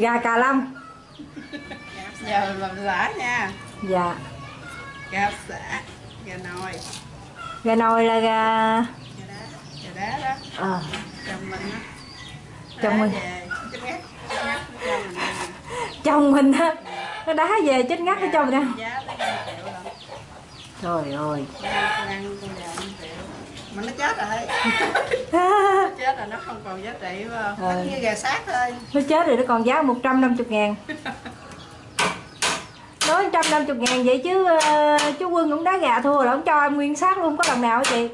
Gà cà lâm. Giờ mình làm sả nha. Dạ. Gà sả, gà nồi. Gà nồi là gà... Gà đá đó. Ờ. Chồng mình á. Chồng mình. Chồng mình á. Nó đá về chết ngắt cho chồng nè. Trời ơi. Mà nó chết rồi. Nó chết rồi, nó không còn giá trị mà. Nó như gà xác thôi. Nó chết rồi nó còn giá 150.000. Nói 150.000 vậy chứ chú Quân cũng đá gà thua là không cho em nguyên xác luôn, có lần nào hả chị?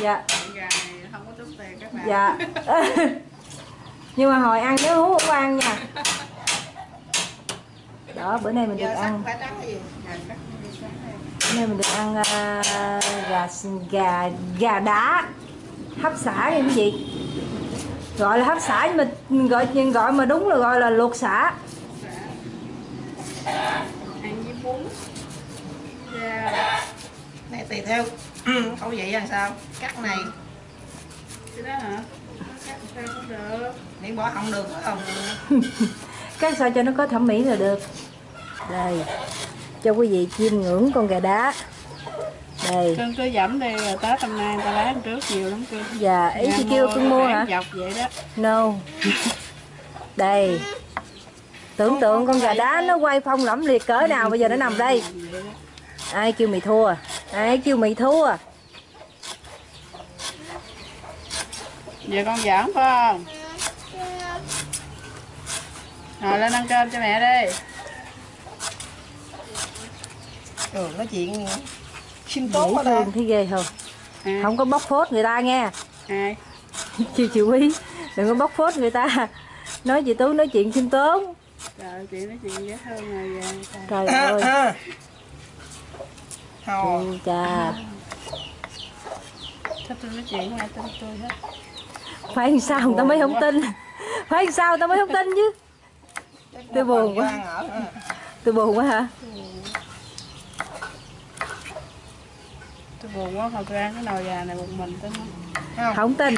Dạ. Gà này không có tốn tiền các bạn. Dạ. Nhưng mà hồi ăn nhớ hú không ăn nha. Đó, bữa nay mình được ăn. Bữa nay mình được ăn gà đá hấp sả nha quý vị. Gọi là hấp sả nhưng mà gọi mà đúng là gọi là luộc sả. Ăn với bún. Này tùy theo khẩu vị là sao? Cắt này. Cái đó hả? Cắt sao cũng được. Miễn bỏ không được không? Cắt sao cho nó có thẩm mỹ là được. Đây. Cho quý vị chiêm ngưỡng con gà đá. Đây. Cưng cứ dẫm đi, Tết hôm nay người ta lái trước nhiều lắm cưng. Dạ, ý chị kêu cưng mua hả? Dọc vậy đó. No. Đây. Tưởng tượng con gà đá nó quay phong lẫm liệt cỡ nào bây giờ nó nằm đây. Ai kêu mày thua. Ai kêu mày thua. Giờ con giỡn phải không? Rồi lên ăn cơm cho mẹ đi. Rồi nói chuyện xin tốt quá đâu. Thấy ghê không? À. Không có bóc phốt người ta nghe. Ai? Chịu ý. Đừng có bóc phốt người ta. Nói chị Tú nói chuyện khiêm tốn. Trời, chị nói chuyện dễ hơn rồi. Trời ơi. Thôi. Chà. Sao tôi nói chuyện ai tin tôi hết. Phải làm sao người ta mới không tin. Phải làm sao người ta mới không tin chứ. Tôi buồn quá. Tôi buồn quá hả? Tôi buồn quá mà tôi ăn cái nồi gà này một mình tin không? Không tin.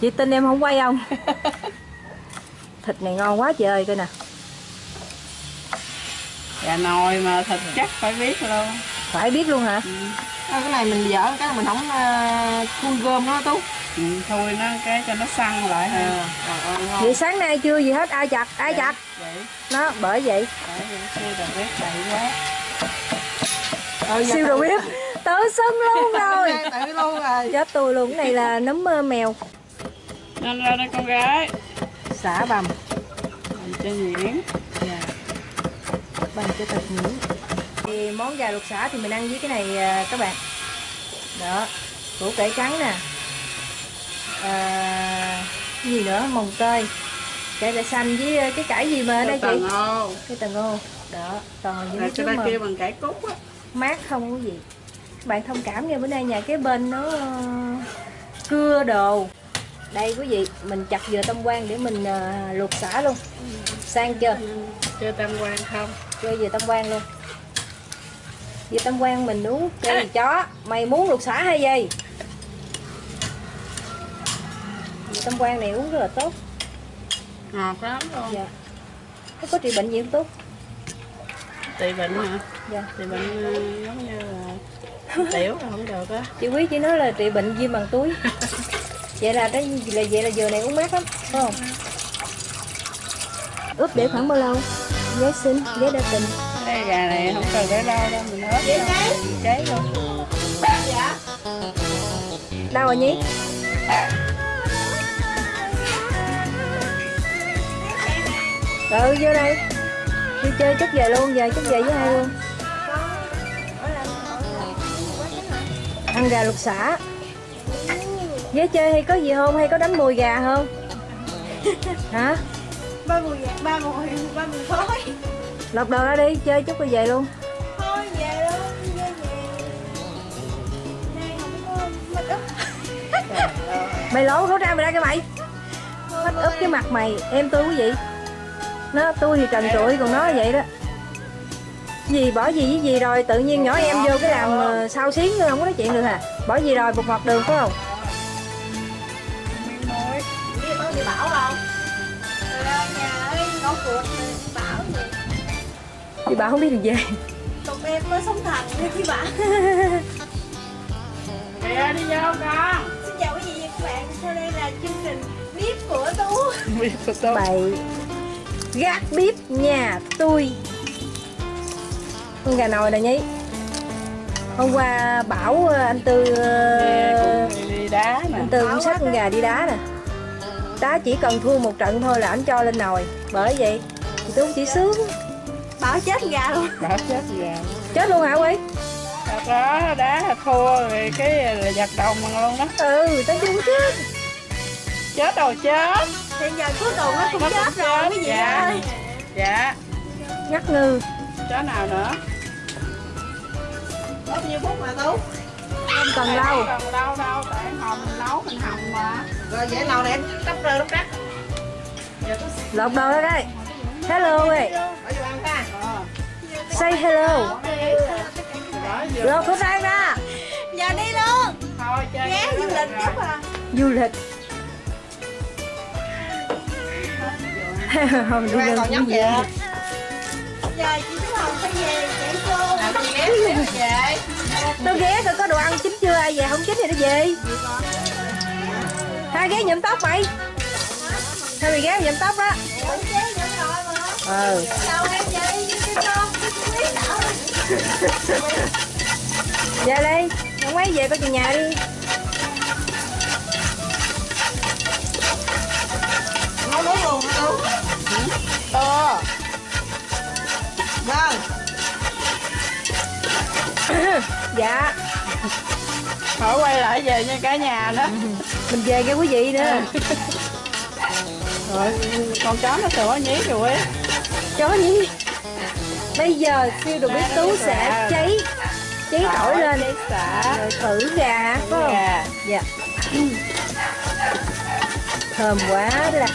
Chị tin em không quay không? Thịt này ngon quá chị ơi, coi nè. Gà nồi mà thịt chắc phải biết luôn. Phải biết luôn hả? Ừ. À, cái này mình dở cái mình không khuôn gom nó Tú. Ừ, thôi nó cái cho nó săn lại ha. À, ngon. Vậy sáng nay chưa gì hết ai chặt, ai vậy, chặt. Vậy. Nó bởi vậy. Siêu đồ bếp bậy quá. Siêu đồ bếp tự xưng luôn rồi. Tự luôn rồi. Chết tôi luôn, cái này là nấm mèo. Nên ra đây con gái. Xả bằm. Bằm cho nhuyễn. Dạ. Bằm cho thật nhuyễn. Thì món gà luộc xả thì mình ăn với cái này các bạn. Đó, củ cải trắng nè. Cái gì nữa, mồng tơi. Cải cải xanh với cái cải gì mà ở đây chị? Cái tầng ô. Đó, toàn những cái mà kêu bằng cải cúc á. Mát không có gì. Các bạn thông cảm nha, bữa nay nhà kế bên nó cưa đồ. Đây quý vị, mình chặt dừa tam quan để mình luộc sả luôn. Sang chưa? Chưa tam quan không? Chưa dừa tam quan luôn. Dừa tam quan mình uống cây à. Chó, mày muốn luộc sả hay gì? Dừa tam quan này uống rất là tốt. Ngọt lắm luôn. Dạ. Nó có trị bệnh gì không Tú? Trị bệnh hả? Dạ. Trị bệnh giống như là tiểu là không được á. Chị Quý chỉ nói là trị bệnh viêm bằng túi. Vậy là cái vậy là dừa này uống mát lắm, phải không? Ướp để khoảng bao lâu? Giấy xin, giấy đa tình. Cái gà này không cần phải lau đâu, mình ướp rồi mình cháy luôn. Dạ. Đau rồi nhí. Ừ vô đây. Đi chơi chút về luôn, về chút về với ai luôn. Ăn gà luộc sả. Vé chơi hay có gì không? Hay có đánh mùi gà không? Hả? Ba mùi gà, ba mùi khói. Lọc đồ ra đi, chơi chút rồi về luôn. Thôi về luôn, về nay không có mít úp. Mày lố, rút ra mày ra cái mày. Mít úp cái mặt mày, em tôi quý vị. Nó tôi thì trần trụi, còn nó vậy đó. Gì bỏ gì với gì rồi, tự nhiên nhỏ em vô cái làm sao xuyến nữa, không có nói chuyện được à. Bỏ gì rồi, bột ngọt đường phải không? Bảo không? Rồi nhà ơi. câu cuộc thì chị Bảo gì? Chị Bảo không biết gì về. Tụi em mới sống thành với chị Bảo. Kìa đi vô con. Xin chào quý vị và các bạn, sau đây là chương trình Bếp của Tú. Bếp của Tú. Bậy. Gác bếp nhà tôi. Con gà nồi nè nhí. Hôm qua Bảo anh Tư đi đá nè. Anh Tư cũng sát con gà đi đá nè. Đá chỉ cần thua một trận thôi là anh cho lên nồi. Bởi vậy thì Tú chỉ sướng. Bảo chết gà luôn. Bảo chết gà. Chết luôn hả quý? Đó, đá thua thì cái là giặt đồng luôn đó. Ừ, tới cũng chết. Chết rồi chết. Hiện giờ cuối cùng nó cũng chết rồi quý vị ơi. Dạ. Ngắt ngư. Chó nào nữa? Bao nhiêu phút mà Tú? Không cần lâu. Không cần lâu đâu, tại em hồng mình nấu mình hồng mà. Rồi dễ nồi này em đắp rơ đắp đắp. Lột đồ đó đây. Hello ơi. Say hello. Lột khẩu trang ra. Giờ đi luôn. Thôi chơi. Ghé du lịch chút à. Du lịch. Hôm đi lên cũng về. Giờ chị Tú Hồng phải về chạy cô. Chị ghé về. Tôi ghé coi có đồ ăn chín chưa, ai về không chín thì nó về. Hai ghé nhuộm tóc mày. Hai mày ghé nhuộm tóc đó. Ừ. Về đi, không quay về coi chừng nhà đi. Nấu nấu luôn hả Tú? Ờ. Vâng. Dạ. Khỏi quay lại về nha cả nhà đó. Mình về nghe quý vị nữa. Rồi, con chó nó sủa nhí rồi. Chó nhí. Bây giờ siêu đồ bếp Tú sẽ cháy tỏi lên đi. Rồi thử gà, phải không? Dạ. Thơm quá là.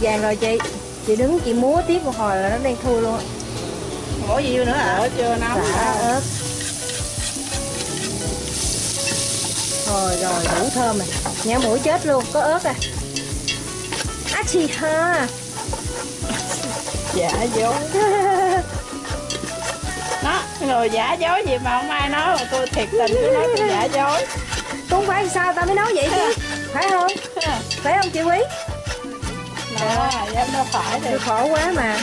Vàng rồi chị. Chị đứng chị múa tiếp một hồi là nó đang thui luôn. Bỏ gì vô nữa hả? Bỏ chưa nóng. Đã ớt. Rồi rồi đủ thơm rồi. Nhả mũi chết luôn, có ớt à. Á chị ha. Dạ dối. Đó, người giả dối gì mà không ai nói mà tôi thiệt tình tôi nói tôi giả dối. Cũng phải sao ta mới nói vậy chứ. Phải không? Phải không chị Quý? À, em đâu phải thì khổ quá mà.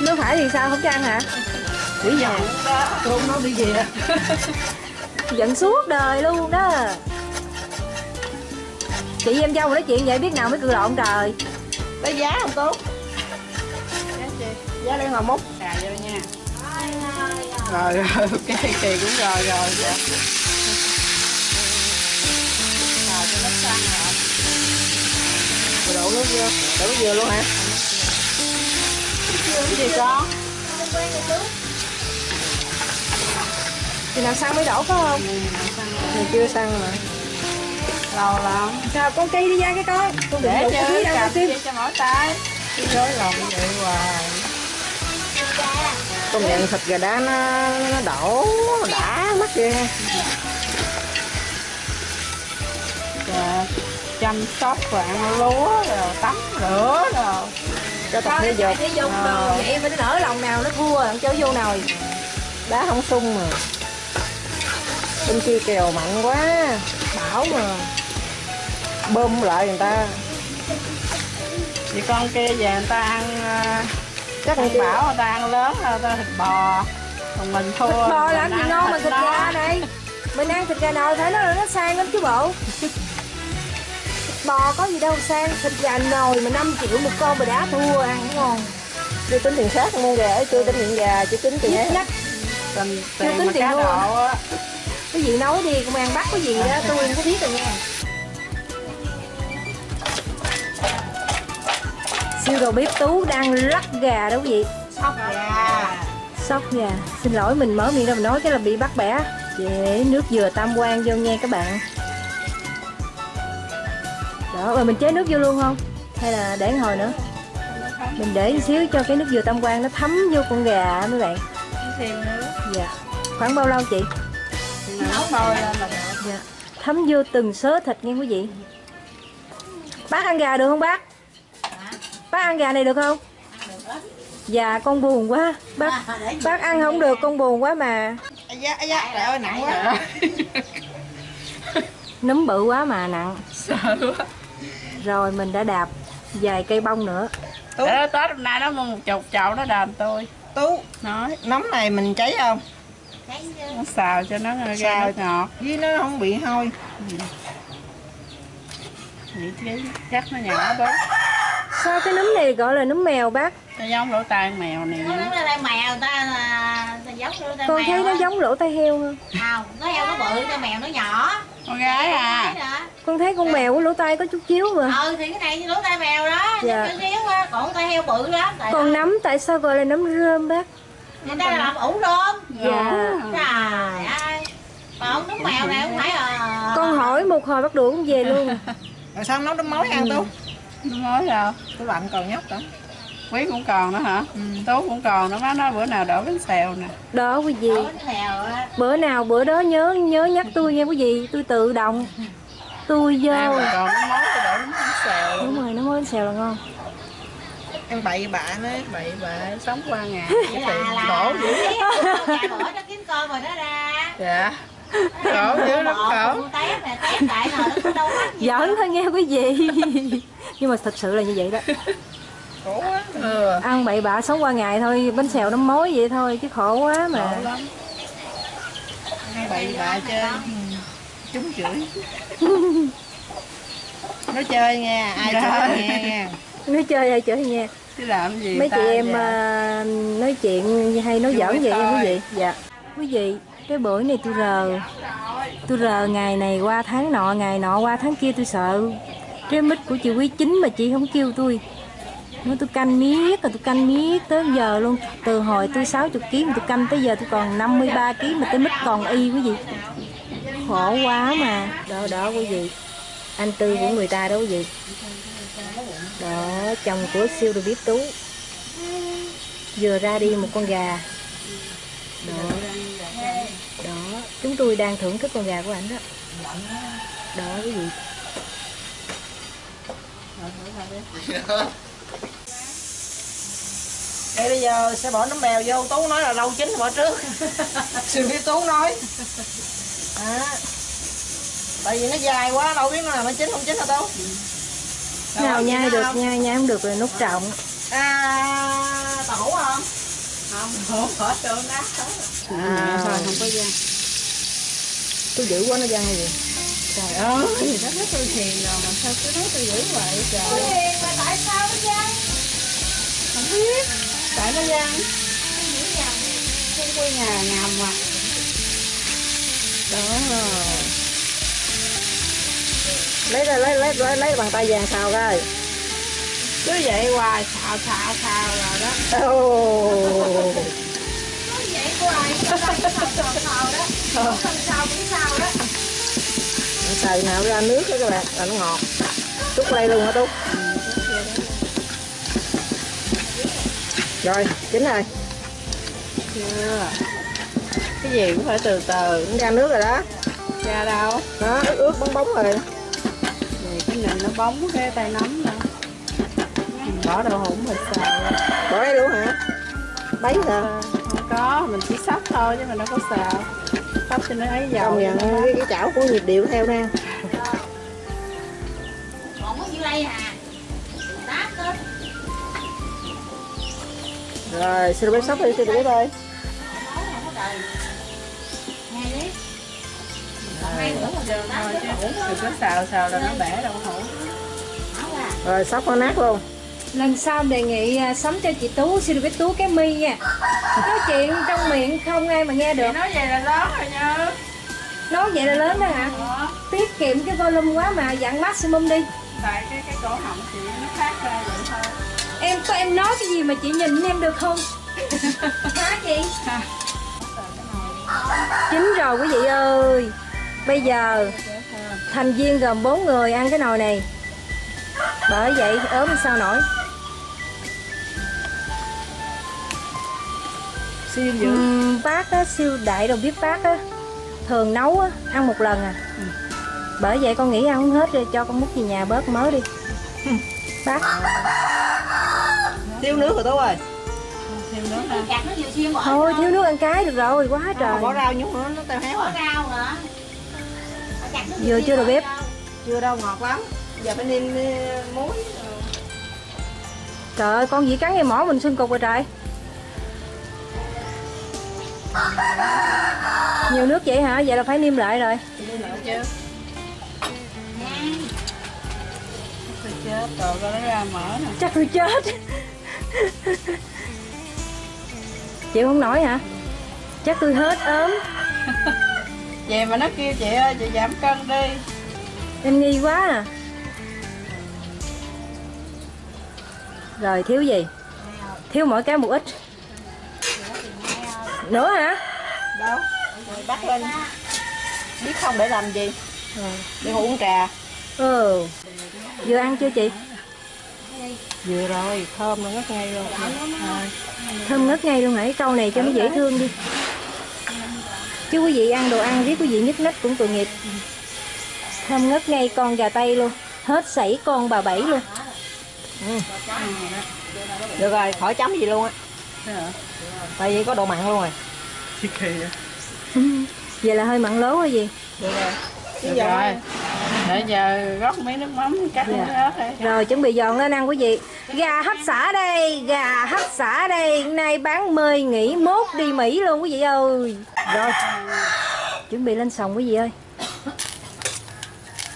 Nếu phải thì sao không cho ăn hả? Quỷ giận đó, tôi không nói đi về. Giận suốt đời luôn đó. Chị em dâu nói chuyện vậy biết nào mới cự lộn trời. Có giá không Tú? Giá chị. Giá lên hồi múc. Xà vô nha. Rồi rồi, ok thì cũng rồi rồi. Rồi cho nó xăng rồi. Đổ nước vô, đổ nước dừa luôn hả? Cái gì con? Thì nào xăng mới đổ phải không? Mình chưa xăng mà. Lầu lầu. Sao con cây đi ra cái coi. Con để đổ chứ, cầm kia cho mỏi tay. Cái rối lòng vậy hoài. Con nhận thịt gà đá nó đổ, nó đã mất kìa. Chăm sóc rồi ăn lúa rồi tắm rửa rồi cho tập thể dục rồi em phải nở lòng nào nó thua ăn chơi vô nồi đá không sung mà bên kia kèo mặn quá bảo mà bơm lại người ta vì con kia về người ta ăn chắc ăn bảo người ta ăn lớn người ta thịt bò còn mình thua thịt bò làm gì ngon mà thịt gà đây mình ăn thịt gà nồi thấy nó sang lắm chứ bộ. Bò có gì đâu sang, thịt gà nồi mà 5 triệu một con mà đã thua ăn ngon. Chưa tính tiền khác mua gà, chưa tính tiền gà, chưa tính tiền hết. Chưa tính tiền luôn. Cái gì nấu đi, cũng ăn bắt cái gì đó, tôi không có biết rồi nha. Siêu đầu bếp Tú đang lắc gà đó quý vị. Sóc gà. Sóc gà. Xin lỗi mình mở miệng ra mình nói cái là bị bắt bẻ. Để nước dừa tam quan vô nha các bạn. Đó, rồi mình chế nước vô luôn không? Hay là để hồi nữa? Mình để một xíu cho cái nước dừa tam quan nó thấm vô con gà mấy bạn. Dạ. Khoảng bao lâu chị? Nấu thôi. Dạ. Thấm vô từng sớ thịt nha quý vị. Bác ăn gà được không bác? Bác ăn gà này được không? Dạ con buồn quá. Bác ăn không được, con buồn quá mà. Trời ơi nặng quá. Núm bự quá mà nặng. Sợ quá. Rồi mình đã đạp vài cây bông nữa. Tết hôm nay nó mua một chục chậu nó đàm tôi. Tú nói nấm này mình cháy không? Nó xào cho nó ra ngọt với nó không bị hôi. Chắc nó nhỏ bớt. Sao cái nấm này gọi là nấm mèo bác? Nó giống lỗ tai mèo này. Nó lỗ tai mèo ta là giống lỗ tai. Con mèo thấy đó. Nó giống lỗ tai heo hơn. Không, nó heo nó bự, con mèo nó nhỏ. Con gái à. Con thấy con mèo của lỗ tai có chút xíu mà. Ừ thì cái này như lỗ tai mèo đó, dạ. Chút xíu á, còn tai heo bự lắm. Còn nấm tại sao gọi là nấm rơm bác? Người ta làm ủ rơm. Dạ. Trời ơi. Còn nấm mèo này không phải là. Con hỏi một hồi bắt đuổi cũng về luôn. Rồi sao nấu đấm mối ăn Tú? Đấm mối sao? Tú bạn còn nhóc đó. Quý cũng còn nữa hả? Ừ. Tú cũng còn nữa, má nói bữa nào đổ bánh xèo nè. Đó quý vị. Bữa nào bữa đó nhớ nhắc tôi nha quý vị, tôi tự động. Tôi vô. Em còn nấm mối tôi đổ bánh xèo. Đúng rồi, nấm mối bánh xèo là ngon. Em bậy bạ nó, bậy bạ sống qua ngày. Khổ dữ. Bữa nó kiếm cơm rồi nó ra. Dạ. Cỡ dữ lắm cỡ. Giỡn thôi nghe quý vị. Nhưng mà thật sự là như vậy đó. Khổ quá. Ừ. Ăn bậy bạ sống qua ngày thôi, bánh xèo đấm mối vậy thôi chứ khổ quá mà. Khổ lắm. Bậy bạ chơi. Trúng chửi. Nó chơi nghe, ai chơi nghe. Nó chơi ai chơi nghe. Chứ làm gì mấy ta chị em dạ? Nói chuyện hay nói giỡn vậy nha quý vị. Dạ. Quý vị, cái bưởi này tôi rờ ngày này qua tháng nọ, ngày nọ qua tháng kia. Tôi sợ trái mít của chị Quý chín mà chị không kêu tôi. Nói tôi canh miết rồi, tôi canh miết tới giờ luôn. Từ hồi tôi 60 kg tôi canh tới giờ tôi còn 53 kg mà trái mít còn y quý vị. Khổ quá mà. Đó đó quý vị, anh Tư của người ta đó quý vị. Đó, chồng của Siêu được biết Tú vừa ra đi một con gà. Đó. Đó, chúng tôi đang thưởng thức con gà của ảnh đó. Đó quý vị. Để bây giờ sẽ bỏ nấm mèo vô, Tú nói là lâu chín bỏ trước. Siêu biết Tú nói. À, tại vì nó dài quá đâu biết nó làm nó chín không chín hả Tú? Đâu, nào nhai được, nhai không được rồi nút trọng. À, tổ không? Không, bỏ trộn nát hết. À, thôi không có gian. Tôi giữ quá nó gian gì? Trời ơi, thì nó nói tôi thiền rồi mà sao cứ nói tôi giữ vậy trời. Tôi thiền mà tại sao nó gian? Không biết. Tại nó gian. Tôi quay nhà ngầm mà. Đó. Lấy ra lấy bàn tay vàng xào ra. Cứ vậy hoài, xào rồi đó. Oh. Cứ vậy hoài, xào đó. Xào đó. Xào nào ra nước đó các bạn, là nó ngọt. Túc lây luôn hả Túc? Rồi, chín rồi. Chưa. Cái gì cũng phải từ từ. Nó ra nước rồi đó. Ra đâu? Nó ướt bóng rồi. Này cái nền nó bóng cái tay nấm nữa. Bỏ đậu hũ mình xào. Bỏ đây luôn hả? Bấy hả? Không có, mình chỉ sắp thôi chứ mình đâu có xào. Sắp cho nó ấy dầu. Cái chảo của nhịp điệu theo nè. Còn có nhiêu đây hả? Tát lên. Rồi, xin được bếp sắp đi, xin được bếp ơi. Đừng có xào là nó bẻ đậu hũ. Rồi, sắp nó nát luôn. Lần sau đề nghị sắm cho chị Tú, xin được cái Tú cái mi nha. Nói chuyện trong miệng không ai mà nghe được. Nói vậy là lớn rồi nha. Nói vậy là lớn đó hả? Ừ. Tiết kiệm cái volume quá mà dặn maximum đi. Tại cái cổ họng chị nó phát ra vậy thôi. Em có em nói cái gì mà chị nhìn em được không? Hả chị? Chín rồi quý vị ơi. Bây giờ thành viên gồm 4 người ăn cái nồi này. Bởi vậy ốm sao nổi. Siêu dữ. Bác á, Siêu đại đầu bếp bác á, thường nấu á, ăn một lần à. Bởi vậy con nghĩ ăn không hết rồi, cho con múc về nhà bớt mớ đi. Bác thiếu nước rồi Tú ơi. Thiếu nước ha. Thôi thiếu nước ăn cái được rồi, quá trời. Bỏ rau nhúng nữa nó teo héo à. Vừa chưa được bếp. Chưa đâu, ngọt lắm. Giờ phải nêm muối. Trời ơi, con dĩ cắn cái mỏ mình xương cục rồi trời. Nhiều nước vậy hả? Vậy là phải nêm lại rồi. Nêm lại chứ. Chết rồi, nó ra mỡ nè. Chắc tôi chết. Chịu không nổi hả? Chắc tôi hết ốm. Vậy mà nó kêu chị ơi, chị giảm cân đi. Em nghi quá à. Rồi thiếu gì? Thiếu mỗi cái một ít. Nữa hả? Đâu? Bắt lên. Biết không để làm gì? Để uống trà. Ừ. Vừa ăn chưa chị? Vừa rồi, thơm nó ngất ngay luôn. Thơm ngất ngay luôn hả? Câu này cho nó dễ thương đi. Chứ quý vị ăn đồ ăn riết quý vị nhích nách cũng tội nghiệp. Thơm ngất ngay con gà tây luôn. Hết sảy con bà Bảy luôn. Ừ. Được rồi, khỏi chấm gì luôn á. Tại vì có độ mặn luôn rồi. Vậy là hơi mặn lố hay gì? Được rồi. Được rồi. Để giờ rót miếng nước mắm cắt miếng ớt đi. Rồi chuẩn bị dọn lên ăn quý vị. Gà hấp xả đây, gà hấp xả đây, nay bán 10 nghỉ mốt đi Mỹ luôn quý vị ơi. Rồi. Chuẩn bị lên sòng quý vị ơi.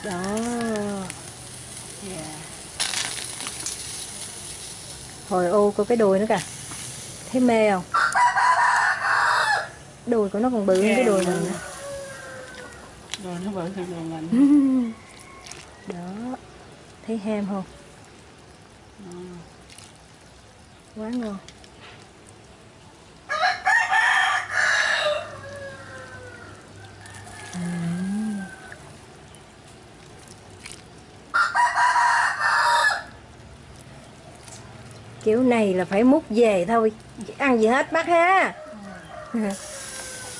Đó. Hồi ô có cái đùi nữa kìa. Thấy mê không? Đùi của nó còn bự hơn cái đùi mình. Đùi nó bự hơn đùi mình. Đó. Thấy ham không? Quá ngon. Kiểu này là phải múc về thôi. Ăn gì hết bác ha.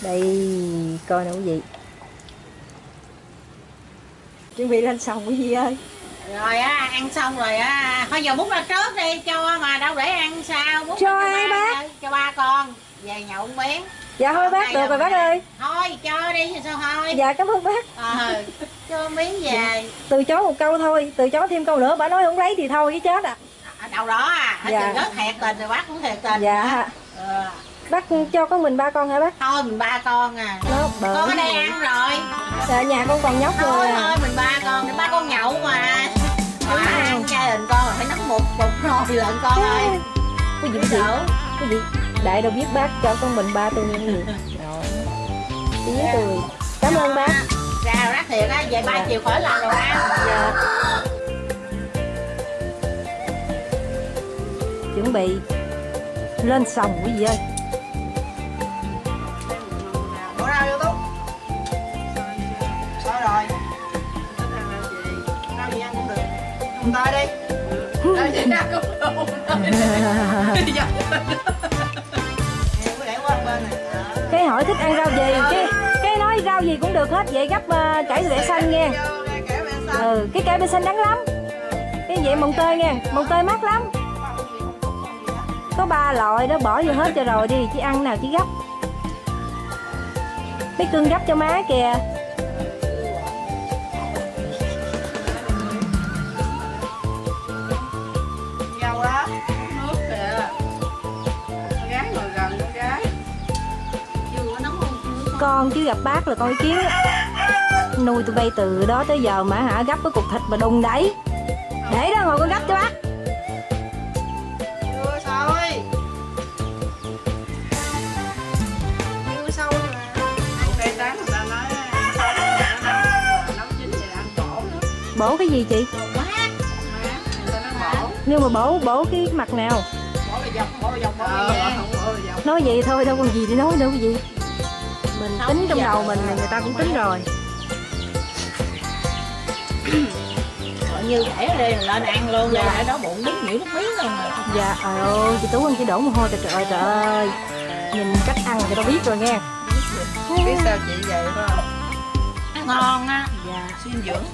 Đây, coi nè quý vị. Chuẩn bị lên sòng quý vị ơi. Rồi á, ăn xong rồi á. Thôi giờ múc ra trước đi, cho mà đâu để ăn sao. Múc cho ai bác? Cho ba con. Về nhậu không biết. Dạ thôi bác, được rồi bác ơi. Thôi cho đi, sao thôi. Dạ cảm ơn bác. Cho miếng về. Từ chối một câu thôi, từ chối thêm câu nữa. Bà nói không lấy thì thôi chứ chết à. Đầu đó à, ở dạ. Chừng thiệt tình rồi bác cũng thiệt tình. Dạ. Bác cho có mình ba con hả bác? Thôi mình ba con à. Con ở đây ăn rồi. Dạ nhà con còn nhóc thôi rồi. Thôi mình ba con nhậu mà. Mà ăn gia đình con là phải nắm một nồi lợn con ơi. Cái gì sợ? Cái gì? Đại đâu biết bác cho con mình ba tôi như vậy. Rồi. Tiếng cười. Cảm ơn bác. Rào rác thiệt á, về 3 chiều khỏi làm đồ ăn. Dạ. Chuẩn bị lên sòng quý vị ơi. Bỏ ra vô Tú. Sao rồi? Ăn gì ăn cũng được. Không tay đi. Đây chị ăn cũng được. Cái hỏi thích ăn rau gì, cái nói rau gì cũng được hết vậy, gấp cải bẹ xanh nghe. Ừ, cái cải bẹ xanh đắng lắm. Cái vậy mồng tơi nghe, mồng tơi mát lắm. Có 3 loại đó, bỏ vô hết cho rồi đi, chị ăn nào chị gấp. Mấy cưng gấp cho má kìa. Dầu đó, nước kìa. Gái ngồi gần con gái. Con chứ gặp bác là con ý kiến. Nuôi tụi bay từ đó tới giờ mà hả, gấp cái cục thịt mà đùng đẩy. Để đó ngồi con gấp cho bác. Bổ cái gì chị? Nhưng mà bổ cái mặt nào? Nói vậy thôi, đâu còn gì để nói nữa cái gì. Mình tính trong đầu mình, người ta cũng tính rồi. Như để ở đây mình lên ăn luôn, rồi ở đó bụng đứng nhỉ nước miếng luôn. Dạ, ơi chị Tú anh chỉ đổ mồ hôi trời ơi. Nhìn cách ăn thì tao biết rồi nghe. Biết sao chị vậy thôi. Ngon á, dạ, dinh dưỡng.